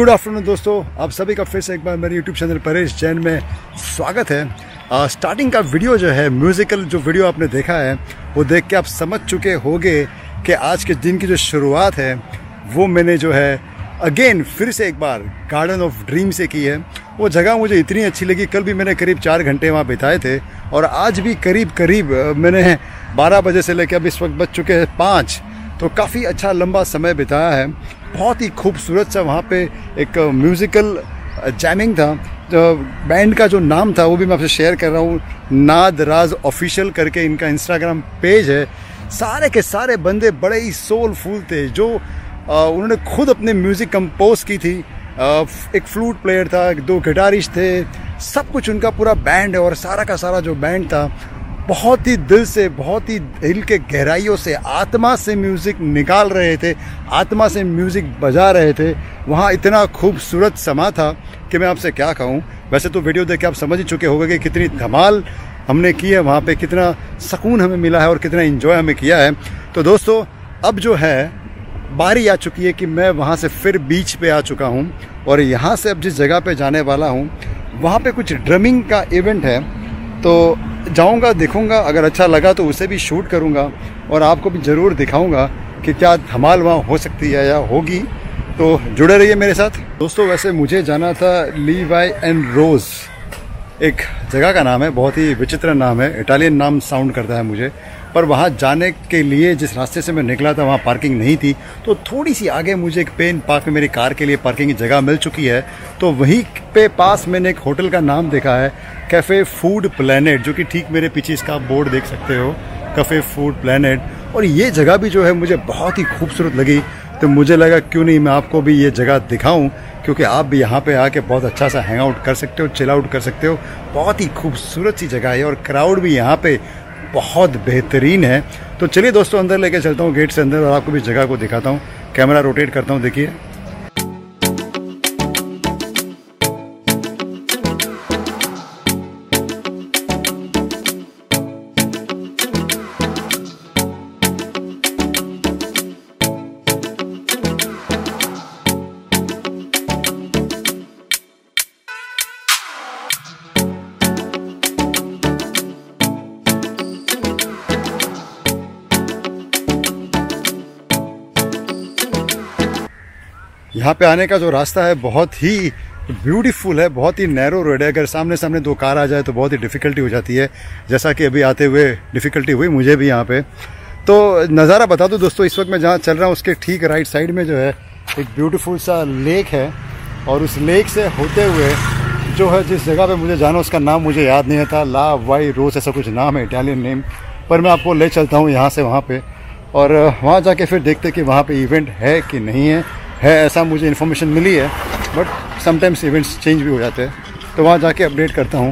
Good afternoon दोस्तों, आप सभी का फिर से एक बार मेरे यूट्यूब चैनल परेश जैन में स्वागत है। स्टार्टिंग का वीडियो जो है म्यूज़िकल जो वीडियो आपने देखा है वो देख के आप समझ चुके होंगे कि आज के दिन की जो शुरुआत है वो मैंने जो है अगेन फिर से एक बार गार्डन ऑफ ड्रीम से की है। वो जगह मुझे इतनी अच्छी लगी, कल भी मैंने करीब 4 घंटे वहाँ बिताए थे और आज भी करीब मैंने 12 बजे से लेकर अब इस वक्त बज चुके हैं 5, तो काफ़ी अच्छा लंबा समय बिताया है। बहुत ही खूबसूरत सा वहाँ पे एक म्यूज़िकल जैमिंग था। बैंड का जो नाम था वो भी मैं आपसे शेयर कर रहा हूँ, नादराज ऑफिशियल करके इनका इंस्टाग्राम पेज है। सारे के सारे बंदे बड़े ही सोलफुल थे, जो उन्होंने खुद अपने म्यूज़िक कंपोज की थी। एक फ्लूट प्लेयर था, 2 गिटारिस्ट थे, सब कुछ उनका पूरा बैंड है। और सारा का सारा जो बैंड था बहुत ही दिल से, बहुत ही दिल के गहराइयों से, आत्मा से म्यूज़िक निकाल रहे थे, आत्मा से म्यूज़िक बजा रहे थे। वहाँ इतना खूबसूरत समा था कि मैं आपसे क्या कहूँ। वैसे तो वीडियो देख के आप समझ ही चुके होंगे कि कितनी धमाल हमने की है वहाँ पे, कितना सुकून हमें मिला है और कितना एंजॉय हमें किया है। तो दोस्तों अब जो है बारी आ चुकी है कि मैं वहाँ से फिर बीच पे आ चुका हूँ और यहाँ से अब जिस जगह पर जाने वाला हूँ वहाँ पर कुछ ड्रमिंग का इवेंट है। तो जाऊंगा, देखूंगा, अगर अच्छा लगा तो उसे भी शूट करूंगा और आपको भी ज़रूर दिखाऊंगा कि क्या धमाल वहाँ हो सकती है या होगी। तो जुड़े रहिए मेरे साथ दोस्तों। वैसे मुझे जाना था ली वाई एन रोज, एक जगह का नाम है, बहुत ही विचित्र नाम है, इटालियन नाम साउंड करता है मुझे। पर वहाँ जाने के लिए जिस रास्ते से मैं निकला था वहाँ पार्किंग नहीं थी, तो थोड़ी सी आगे मुझे एक पेन पार्क में मेरी कार के लिए पार्किंग की जगह मिल चुकी है। तो वहीं पे पास मैंने एक होटल का नाम देखा है, कैफे फूड प्लेनेट, जो कि ठीक मेरे पीछे इसका बोर्ड देख सकते हो, कैफे फूड प्लेनेट। और ये जगह भी जो है मुझे बहुत ही खूबसूरत लगी, तो मुझे लगा क्यों नहीं मैं आपको भी ये जगह दिखाऊं, क्योंकि आप भी यहाँ पे आके बहुत अच्छा सा हैंग आउट कर सकते हो, चिल आउट कर सकते हो। बहुत ही खूबसूरत सी जगह है और क्राउड भी यहाँ पे बहुत बेहतरीन है। तो चलिए दोस्तों अंदर लेके चलता हूँ, गेट से अंदर, और आपको भी जगह को दिखाता हूँ। कैमरा रोटेट करता हूँ, देखिए। यहाँ पे आने का जो रास्ता है बहुत ही ब्यूटीफुल है, बहुत ही नैरो रोड है। अगर सामने सामने 2 कार आ जाए तो बहुत ही डिफ़िकल्टी हो जाती है, जैसा कि अभी आते हुए डिफ़िकल्टी हुई मुझे भी यहाँ पे। तो नज़ारा बता दूँ दोस्तों, इस वक्त मैं जहाँ चल रहा हूँ उसके ठीक राइट साइड में जो है एक ब्यूटीफुल सा लेक है और उस लेक से होते हुए जो है जिस जगह पर मुझे जाना, उसका नाम मुझे याद नहीं आता, ला वाई रोज ऐसा कुछ नाम है इटालियन नेम। पर मैं आपको ले चलता हूँ यहाँ से वहाँ पर और वहाँ जाके फिर देखते कि वहाँ पर इवेंट है कि नहीं है, ऐसा मुझे इन्फॉर्मेशन मिली है, बट समटाइम्स इवेंट्स चेंज भी हो जाते हैं। तो वहाँ जाके अपडेट करता हूँ।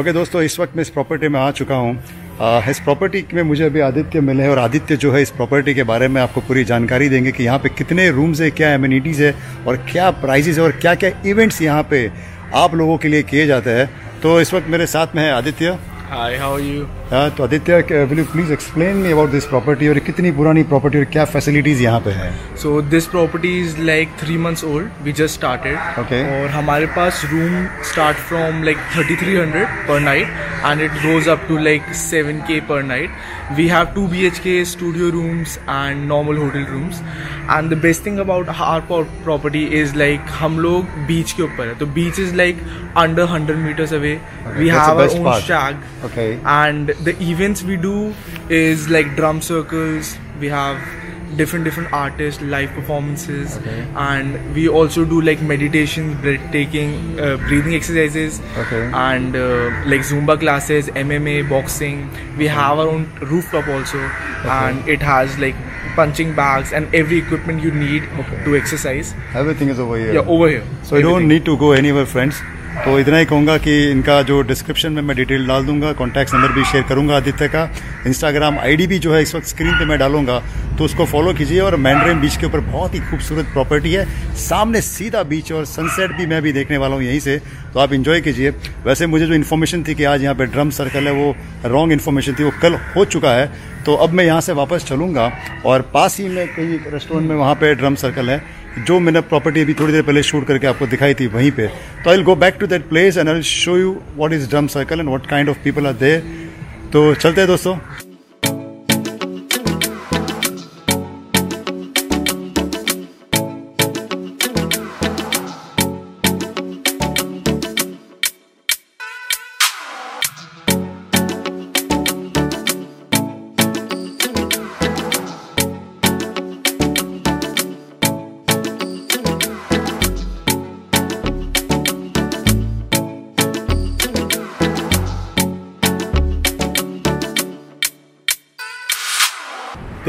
ओके दोस्तों, इस वक्त मैं इस प्रॉपर्टी में आ चुका हूँ। इस प्रॉपर्टी में मुझे अभी आदित्य मिले हैं और आदित्य जो है इस प्रॉपर्टी के बारे में आपको पूरी जानकारी देंगे कि यहाँ पे कितने रूम्स है, क्या एमिनिटीज़ है और क्या प्राइजेज़ है और क्या क्या इवेंट्स यहाँ पे आप लोगों के लिए किए जाते हैं। तो इस वक्त मेरे साथ में है Aditya. Hi, how are you? तो Aditya, will you please explain me about this property, और कितनी पुरानी प्रॉपर्टी और क्या फैसिलिटीज़ यहाँ पे हैं? So this property is like 3 months old, we just started. Okay. और हमारे पास room start from like 3300 per night and it goes up to like 7K per night. We have 2 BHK studio rooms and normal hotel rooms. And the best thing about our property is like हम लोग beach के ऊपर है, तो beach is like under 100 meters away. We have our own shack. Okay. And the events we do is like drum circles, we have different artists, live performances, okay. And we also do like meditation, breathtaking, breathing exercises, okay. And like Zumba classes, MMA, boxing. We have our own rooftop also, okay. And it has like punching bags and every equipment you need, okay. To exercise. Everything is over here. Yeah, over here. So you don't need to go anywhere, friends. तो इतना ही कहूँगा कि इनका जो description में मैं detail डाल दूंगा, कॉन्टैक्ट नंबर भी शेयर करूँगा, आदित्य का इंस्टाग्राम आईडी भी जो है इस वक्त स्क्रीन पे मैं डालूंगा, तो उसको फॉलो कीजिए। और मैंड्रेन बीच के ऊपर बहुत ही खूबसूरत प्रॉपर्टी है, सामने सीधा बीच और सनसेट भी मैं भी देखने वाला हूँ यहीं से, तो आप इन्जॉय कीजिए। वैसे मुझे जो इन्फॉर्मेशन थी कि आज यहाँ पर ड्रम सर्कल है, वो रॉन्ग इन्फॉर्मेशन थी, वो कल हो चुका है। तो अब मैं यहाँ से वापस चलूँगा और पास ही में कई रेस्टोरेंट में वहाँ पर ड्रम सर्कल है, जो मैंने प्रॉपर्टी अभी थोड़ी देर पहले शूट करके आपको दिखाई थी वहीं पे। तो I will go back to that place and I will show you what is drum circle and what kind of people are there. तो चलते हैं दोस्तों।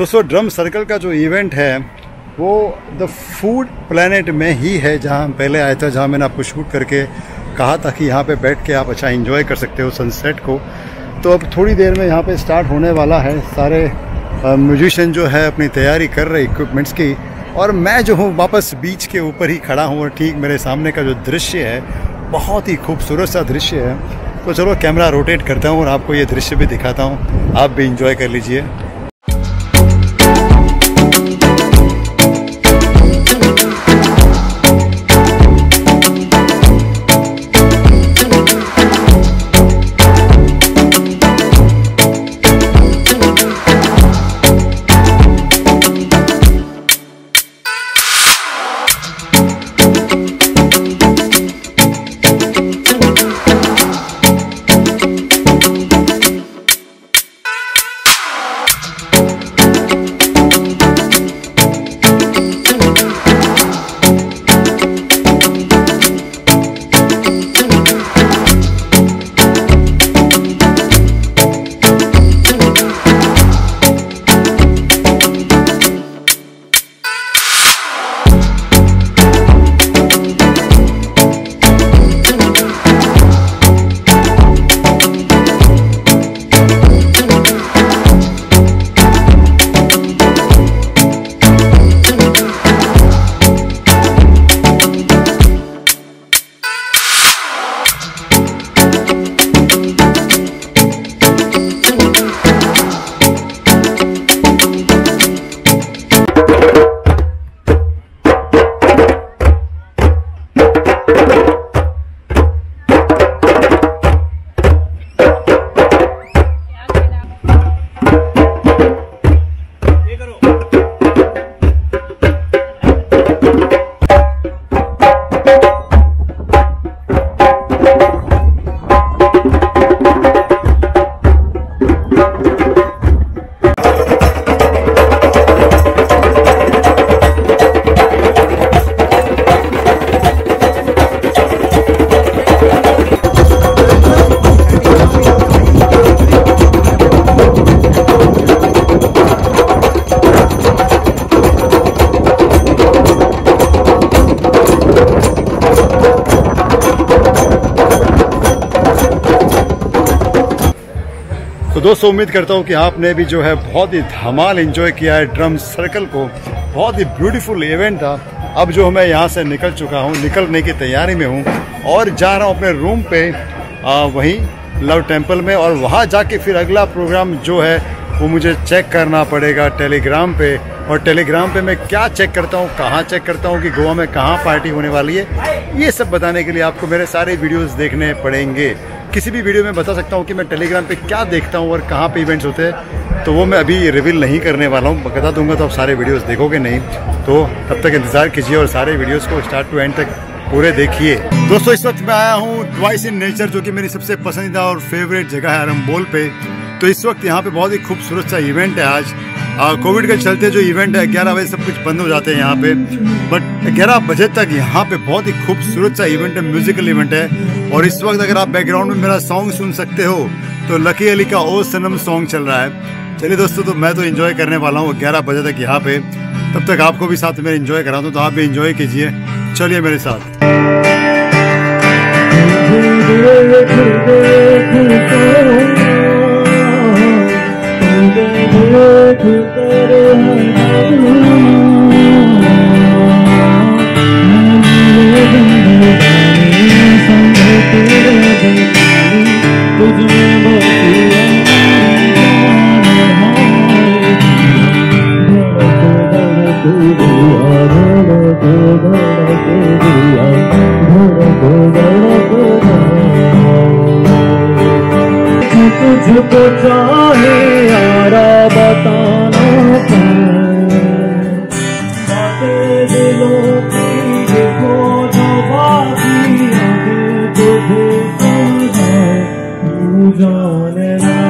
दोस्तों, ड्रम सर्कल का जो इवेंट है वो द फूड प्लेनेट में ही है, जहाँ पहले आया था, जहाँ मैंने आपको शूट करके कहा था कि यहाँ पे बैठ के आप अच्छा एंजॉय कर सकते हो सनसेट को। तो अब थोड़ी देर में यहाँ पे स्टार्ट होने वाला है। सारे म्यूजिशियन जो है अपनी तैयारी कर रहे इक्विपमेंट्स की, और मैं जो हूँ वापस बीच के ऊपर ही खड़ा हूँ और ठीक मेरे सामने का जो दृश्य है बहुत ही खूबसूरत सा दृश्य है। तो चलो कैमरा रोटेट करता हूँ और आपको ये दृश्य भी दिखाता हूँ, आप भी इंजॉय कर लीजिए। दोस्तों, उम्मीद करता हूँ कि आपने भी जो है बहुत ही धमाल एंजॉय किया है ड्रम सर्कल को। बहुत ही ब्यूटीफुल इवेंट था। अब जो मैं यहाँ से निकल चुका हूँ, निकलने की तैयारी में हूँ और जा रहा हूँ अपने रूम पे, वहीं लव टेंपल में, और वहाँ जाके फिर अगला प्रोग्राम जो है वो मुझे चेक करना पड़ेगा टेलीग्राम पे। और टेलीग्राम पे मैं क्या चेक करता हूँ, कहाँ चेक करता हूँ कि गोवा में कहाँ पार्टी होने वाली है, ये सब बताने के लिए आपको मेरे सारे वीडियोस देखने पड़ेंगे। किसी भी वीडियो में बता सकता हूँ कि मैं टेलीग्राम पे क्या देखता हूँ और कहाँ पे इवेंट्स होते हैं, तो वो मैं अभी रिवील नहीं करने वाला हूँ। बता दूंगा तो आप सारे वीडियोस देखोगे नहीं, तो तब तक इंतज़ार कीजिए और सारे वीडियोस को स्टार्ट टू एंड तक पूरे देखिए। दोस्तों, इस वक्त मैं आया हूँ ट्वाइस इन नेचर, जो कि मेरी सबसे पसंदीदा और फेवरेट जगह है अरम्बोल पे। तो इस वक्त यहाँ पर बहुत ही खूबसूरत सा इवेंट है आज, कोविड के चलते जो इवेंट है 11 बजे सब कुछ बंद हो जाते हैं यहाँ पे, बट 11 बजे तक यहाँ पे बहुत ही खूबसूरत सा इवेंट है, म्यूजिकल इवेंट है। और इस वक्त अगर आप बैकग्राउंड में मेरा सॉन्ग सुन सकते हो तो लकी अली का ओ सनम सॉन्ग चल रहा है। चलिए दोस्तों, तो मैं तो इन्जॉय करने वाला हूँ 11 बजे तक यहाँ पे, तब तक आपको भी साथ में इन्जॉय कराता हूँ, तो आप भी इन्जॉय कीजिए, चलिए मेरे साथ। तुझको चाहे यारा बताना बातें दिलों की ये खोजो बाकी आगे तुझे समझाए तू जाने ना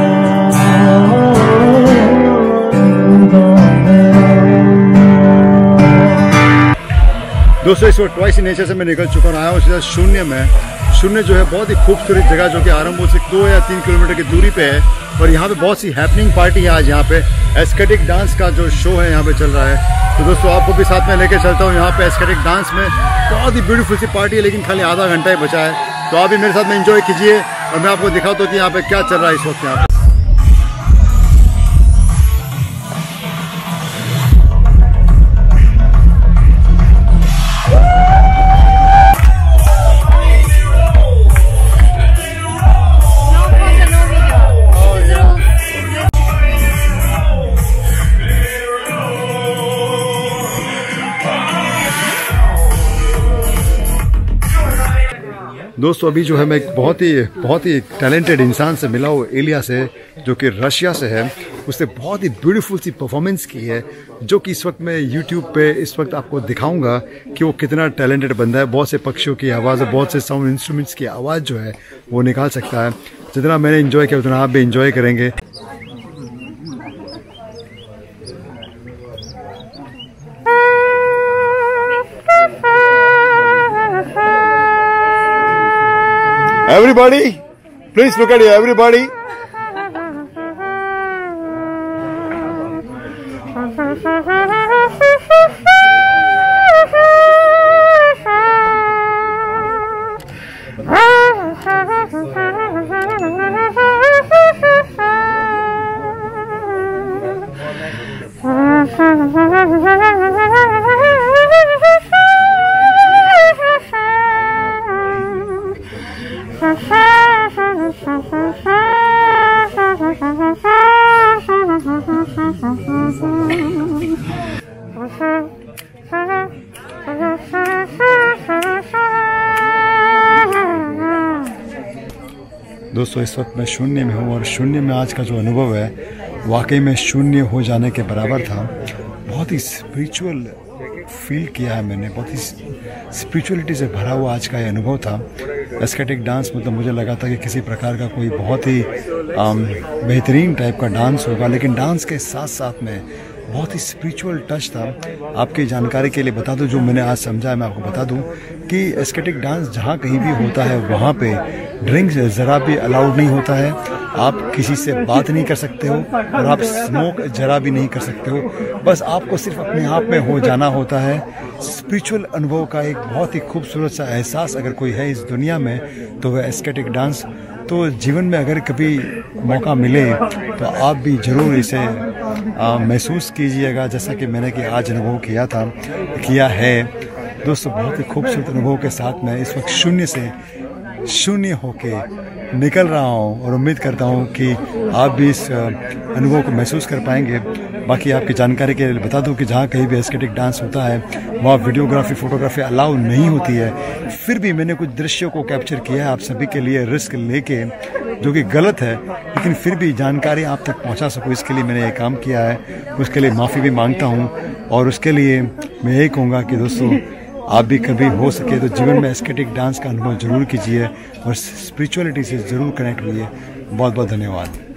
दोस्तों। इस वक्त ट्वाइस इन नेचर से मैं निकल चुका हूँ, आया हूँ सीधा शून्य में। शून्य जो है बहुत ही खूबसूरत जगह जो कि आरंबोल से 2 या 3 किलोमीटर की दूरी पे है, और यहाँ पे बहुत सी हैपनिंग पार्टी है। आज यहाँ पे एस्केटिक डांस का जो शो है यहाँ पे चल रहा है, तो दोस्तों आपको भी साथ में लेके चलता हूँ यहाँ पे। एस्केटिक डांस में बहुत ही ब्यूटीफुल सी पार्टी है, लेकिन खाली आधा घंटा ही बचा है, तो आप भी मेरे साथ में इंजॉय कीजिए। और मैं आपको दिखाता हूँ कि यहाँ पे क्या चल रहा है इस वक्त यहाँ पे। दोस्तों अभी जो है मैं एक बहुत ही टैलेंटेड इंसान से मिला हूँ, एलिया से, जो कि रशिया से है। उसने बहुत ही ब्यूटीफुल सी परफॉर्मेंस की है, जो कि इस वक्त मैं यूट्यूब पे इस वक्त आपको दिखाऊंगा कि वो कितना टैलेंटेड बंदा है। बहुत से पक्षियों की आवाज़ और बहुत से साउंड इंस्ट्रूमेंट्स की आवाज़ जो है वो निकाल सकता है। जितना मैंने इन्जॉय किया उतना आप भी इन्जॉय करेंगे। Everybody, please look at you, everybody. दोस्तों इस वक्त मैं शून्य में हूँ, और शून्य में आज का जो अनुभव है वाकई में शून्य हो जाने के बराबर था। बहुत ही स्पिरिचुअल फील किया है मैंने, बहुत ही स्पिरिचुअलिटी से भरा हुआ आज का ये अनुभव था। एस्केटिक डांस मतलब मुझे लगा था कि किसी प्रकार का कोई बहुत ही बेहतरीन टाइप का डांस होगा, लेकिन डांस के साथ साथ में बहुत ही स्पिरिचुअल टच था। आपकी जानकारी के लिए बता दूं, जो मैंने आज समझा है मैं आपको बता दूं कि एस्केटिक डांस जहां कहीं भी होता है वहां पे ड्रिंक्स ज़रा भी अलाउड नहीं होता है, आप किसी से बात नहीं कर सकते हो, और आप स्मोक ज़रा भी नहीं कर सकते हो। बस आपको सिर्फ अपने आप में हो जाना होता है। स्पिरिचुअल अनुभव का एक बहुत ही खूबसूरत सा एहसास अगर कोई है इस दुनिया में तो वह एस्केटिक डांस। तो जीवन में अगर कभी मौका मिले तो आप भी ज़रूर इसे महसूस कीजिएगा, जैसा कि मैंने कि आज अनुभव किया है। दोस्तों बहुत ही खूबसूरत अनुभव के साथ मैं इस वक्त शून्य से शून्य होके निकल रहा हूँ, और उम्मीद करता हूँ कि आप भी इस अनुभव को महसूस कर पाएंगे। बाकी आपकी जानकारी के लिए बता दूं कि जहाँ कहीं भी एस्केटिक डांस होता है वहाँ वीडियोग्राफी फोटोग्राफी अलाउ नहीं होती है, फिर भी मैंने कुछ दृश्यों को कैप्चर किया है आप सभी के लिए रिस्क लेके, जो कि गलत है, लेकिन फिर भी जानकारी आप तक पहुँचा सकूँ इसके लिए मैंने ये काम किया है। उसके लिए माफ़ी भी मांगता हूँ, और उसके लिए मैं यही कहूँगा कि दोस्तों आप भी कभी हो सके तो जीवन में एस्केटिक डांस का अनुभव जरूर कीजिए, और स्पिरिचुअलिटी से ज़रूर कनेक्ट होइए। बहुत बहुत धन्यवाद।